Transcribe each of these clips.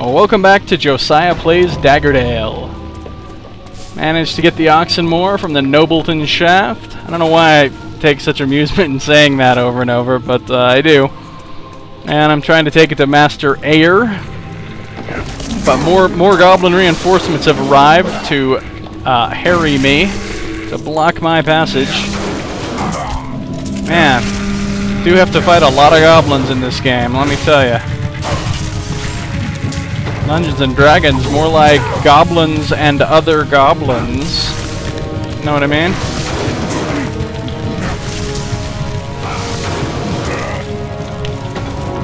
Welcome back to Josiah Plays Daggerdale. Managed to get the Oxenmoor from the Nobleton shaft. I don't know why I take such amusement in saying that over and over, but I do. And I'm trying to take it to Master Ayer. But more goblin reinforcements have arrived to harry me, to block my passage. Man, do have to fight a lot of goblins in this game, let me tell you. Dungeons and Dragons, more like goblins and other goblins. Know what I mean?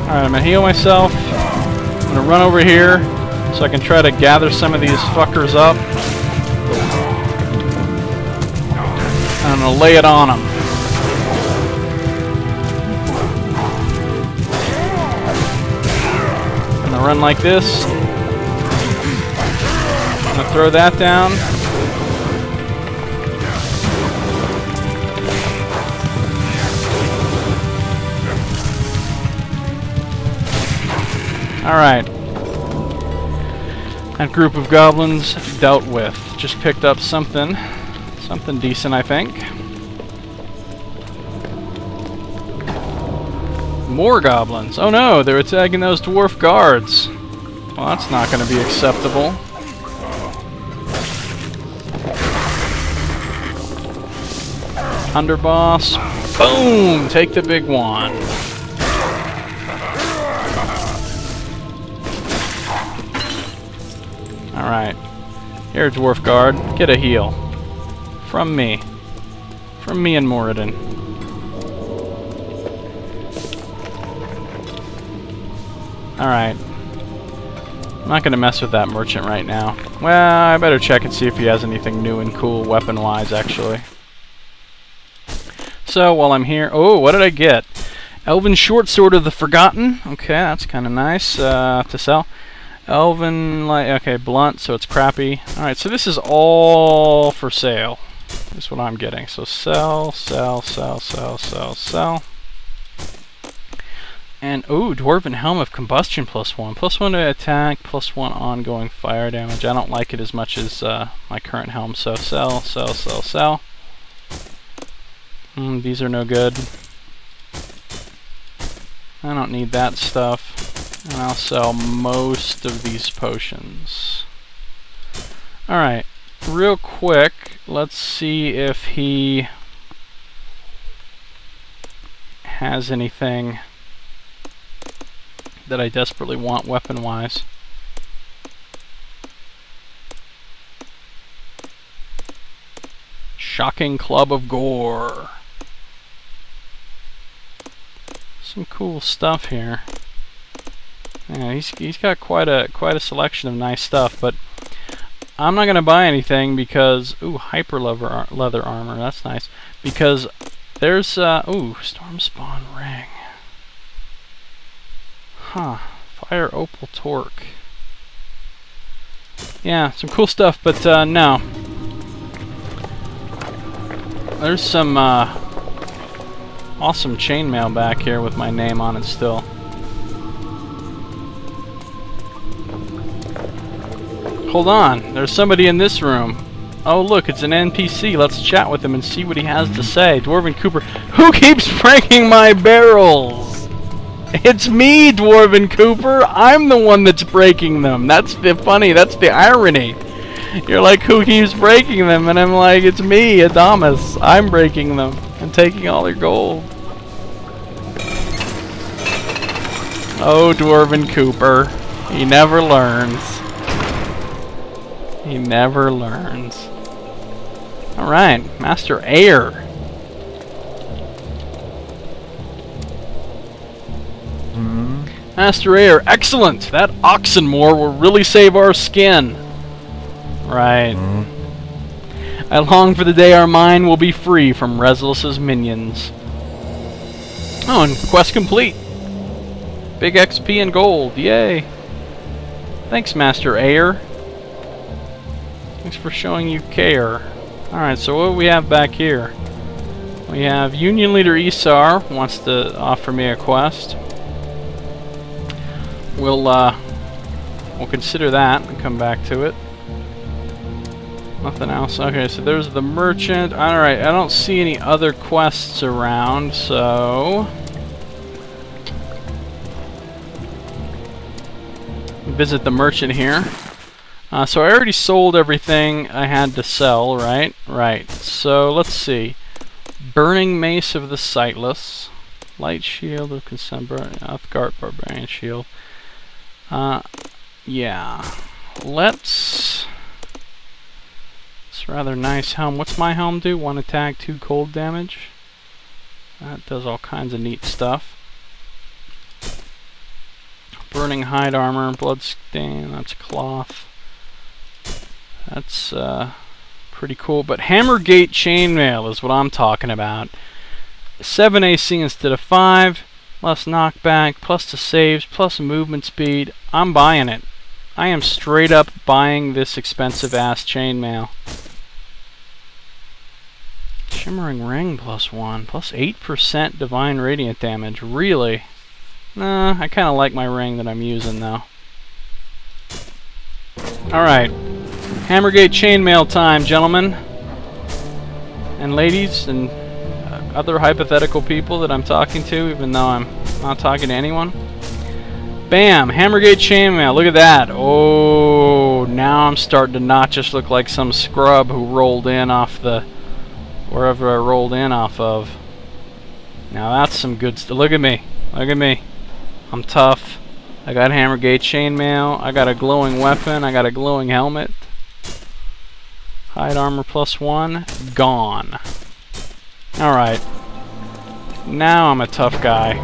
Alright, I'm gonna heal myself. I'm gonna run over here so I can try to gather some of these fuckers up. And I'm gonna lay it on them. I'm gonna run like this. I'm gonna throw that down. Alright. That group of goblins dealt with. Just picked up something. Something decent, I think. More goblins. Oh no, they're attacking those dwarf guards. Well, that's not gonna be acceptable. Underboss. Boom! Take the big one. Alright. Here, dwarf guard. Get a heal. From me. From me and Moradin. Alright. I'm not gonna mess with that merchant right now. Well, I better check and see if he has anything new and cool weapon-wise, actually. So, while I'm here... Oh, what did I get? Elven Short Sword of the Forgotten. Okay, that's kind of nice to sell. Elven Light... Okay, Blunt, so it's crappy. Alright, so this is all for sale. That's what I'm getting. So sell, sell, sell, sell, sell, sell. And, ooh, Dwarven Helm of Combustion, +1. +1 to attack, +1 ongoing fire damage. I don't like it as much as my current helm, so sell, sell, sell, sell. These are no good. I don't need that stuff. And I'll sell most of these potions. Alright, real quick, let's see if he has anything that I desperately want weapon-wise. Shocking Club of Gore. Some cool stuff here. Yeah, he's got quite a selection of nice stuff, but I'm not gonna buy anything because ooh, hyper leather armor, that's nice. Because there's ooh, Storm Spawn Ring. Huh. Fire Opal Torque. Yeah, some cool stuff, but no. There's some awesome chainmail back here with my name on it still. Hold on, there's somebody in this room. Oh look, it's an NPC. Let's chat with him and see what he has to say. Dwarven Cooper. Who keeps breaking my barrels? It's me, Dwarven Cooper. I'm the one that's breaking them. That's the funny, that's the irony. You're like, who keeps breaking them? And I'm like, it's me, Adamas. I'm breaking them and taking all their gold. Oh, Dwarven Cooper. He never learns. He never learns. Alright, Master Ayer. Master Ayer, excellent! That Oxenmoor will really save our skin. Right. I long for the day our mine will be free from Resilus' minions. Oh, and quest complete. Big XP and gold. Yay. Thanks, Master Ayer. Thanks for showing you care. Alright, so what do we have back here? We have Union Leader Esar wants to offer me a quest. We'll We'll consider that and come back to it. Nothing else. Okay, so there's the merchant. Alright, I don't see any other quests around, so... visit the merchant here. So I already sold everything I had to sell, right? Right. So, let's see. Burning Mace of the Sightless. Light Shield of Consumbra. Uthgart Barbarian Shield. Yeah. Let's... it's rather nice helm. What's my helm do? 1 attack, 2 cold damage. That does all kinds of neat stuff. Burning hide armor, blood stain, that's cloth. That's pretty cool. But Hammergate chainmail is what I'm talking about. 7 AC instead of 5, plus knockback, plus the saves, plus movement speed. I'm buying it. I am straight up buying this expensive ass chainmail. Shimmering Ring plus 1, plus 8% divine radiant damage. Really? Nah, I kinda like my ring that I'm using though. Alright. Hammergate chainmail time, gentlemen. And ladies, and other hypothetical people that I'm talking to, even though I'm not talking to anyone. Bam! Hammergate chainmail, look at that! Oh, now I'm starting to not just look like some scrub who rolled in off the... wherever I rolled in off of. Now that's some good stuff. Look at me. Look at me. I'm tough. I got Hammergate chainmail. I got a glowing weapon. I got a glowing helmet. Hide armor plus 1. Gone. Alright. Now I'm a tough guy.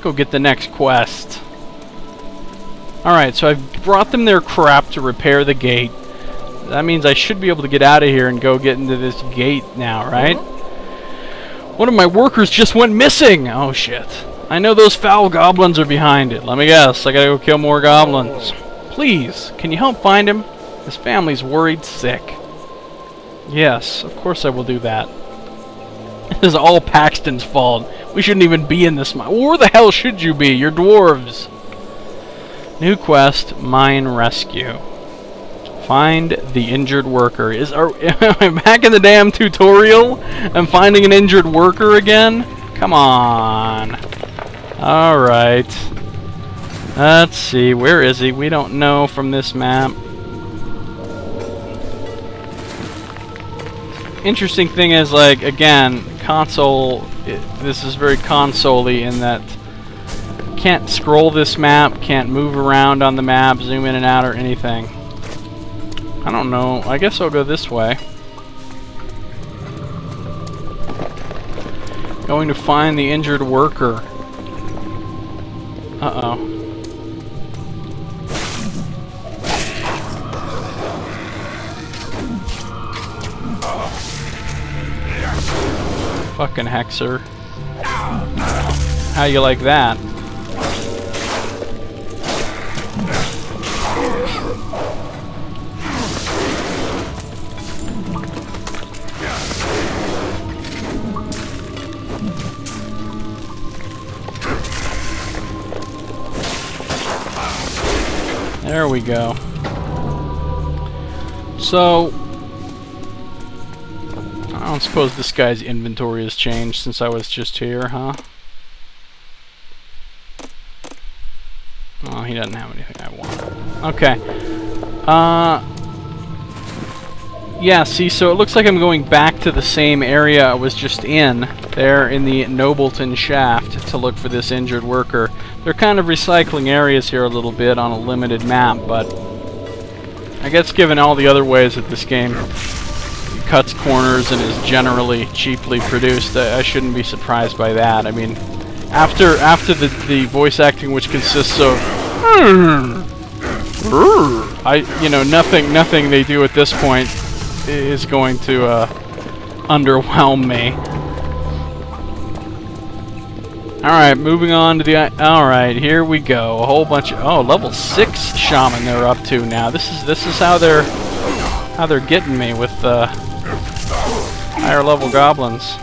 Go get the next quest. Alright, so I've brought them their crap to repair the gate. That means I should be able to get out of here and go get into this gate now, right? One of my workers just went missing! Oh shit. I know those foul goblins are behind it. Let me guess, I gotta go kill more goblins. Please, can you help find him? His family's worried sick. Yes, of course I will do that. This is all Paxton's fault. We shouldn't even be in this mine. Where the hell should you be? You're dwarves. New quest, mine rescue. Find the injured worker. Am I back in the damn tutorial? I'm finding an injured worker again? Come on. Alright. Let's see. Where is he? We don't know from this map. Interesting thing is, like, again, console, this is very console-y in that can't scroll this map, can't move around on the map, zoom in and out or anything. I don't know, I guess I'll go this way. Going to find the injured worker. Uh-oh. Fucking hexer. How you like that? There we go. So... I don't suppose this guy's inventory has changed since I was just here, huh? Oh, he doesn't have anything I want. Okay. Yeah, see, so it looks like I'm going back to the same area I was just in, there in the Nobleton shaft, to look for this injured worker. They're kind of recycling areas here a little bit on a limited map, but... I guess given all the other ways that this game... cuts corners and is generally cheaply produced, I shouldn't be surprised by that. I mean, after the voice acting, which consists of you know, nothing they do at this point is going to underwhelm me. All right, moving on to the all right, here we go. A whole bunch of level 6 shaman they're up to now. This is how they're getting me with higher level goblins.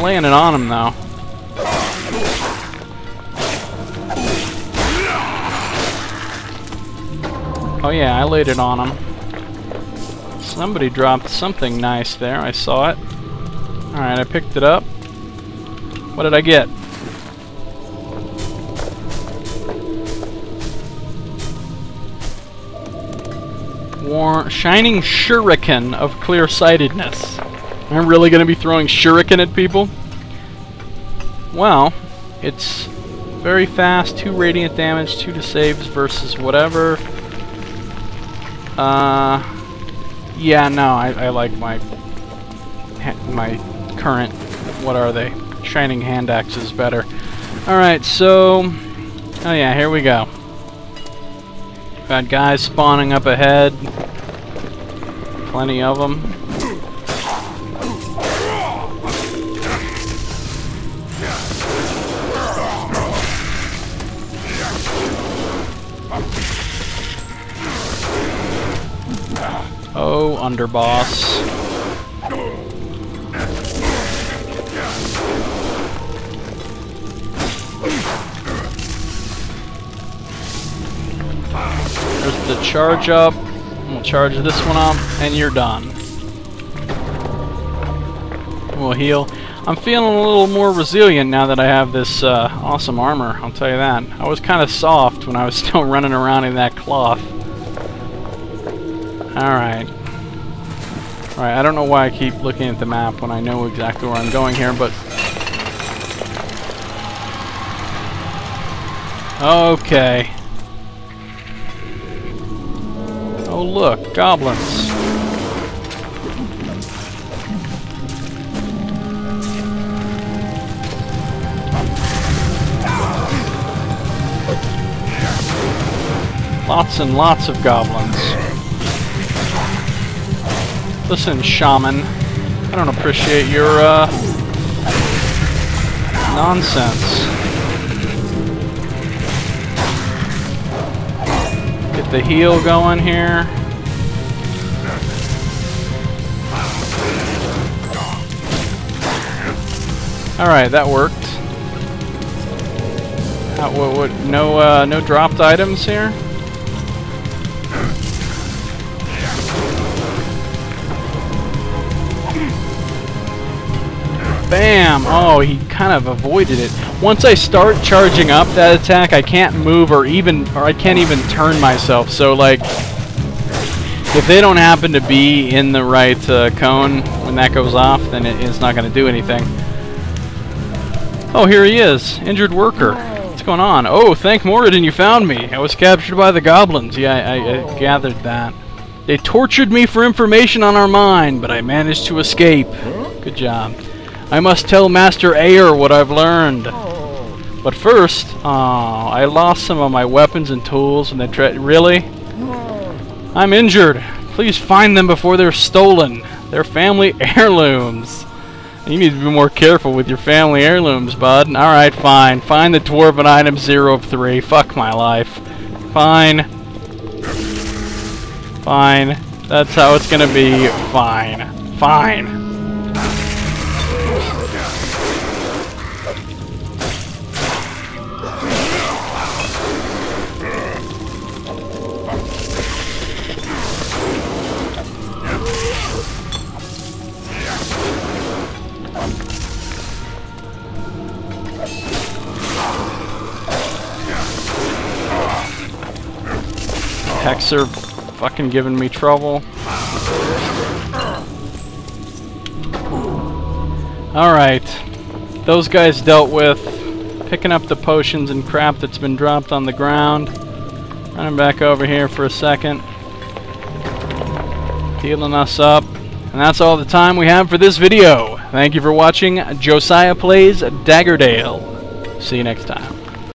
landed on him though. Oh yeah, I laid it on him. Somebody dropped something nice there, I saw it. Alright, I picked it up. What did I get? War shining shuriken of clear-sightedness. Am I really going to be throwing shuriken at people? Well, it's very fast, 2 radiant damage, 2 to saves versus whatever. Yeah, no, I like my current, what are they? Shining hand axes better. Alright, so, oh yeah, here we go. Got guys spawning up ahead. Plenty of them. Oh, underboss. There's the charge up, we'll charge this one up, and you're done. We'll heal. I'm feeling a little more resilient now that I have this awesome armor, I'll tell you that. I was kind of soft when I was still running around in that cloth. Alright. Alright, I don't know why I keep looking at the map when I know exactly where I'm going here, but... okay. Oh look, goblins. Lots and lots of goblins. Listen, shaman, I don't appreciate your nonsense. The heal going here. Alright, that worked. No dropped items here? Bam! Oh, he kind of avoided it. Once I start charging up that attack, I can't move or I can't even turn myself. So like, if they don't happen to be in the right cone when that goes off, then it's not going to do anything. Oh, here he is, injured worker. What's going on? Oh, thank Moradin, you found me. I was captured by the goblins. Yeah, I gathered that. They tortured me for information on our mine, but I managed to escape. Good job. I must tell Master Ayer what I've learned. But first, I lost some of my weapons and tools and they really? I'm injured. Please find them before they're stolen. They're family heirlooms. You need to be more careful with your family heirlooms, bud. Alright, fine. Find the dwarven item 0 of 3. Fuck my life. Fine. Fine. That's how it's gonna be. Fine. Fine. Hex are fucking giving me trouble. Alright. Those guys dealt with. Picking up the potions and crap that's been dropped on the ground. Running back over here for a second. Healing us up. And that's all the time we have for this video. Thank you for watching Josiah Plays Daggerdale. See you next time.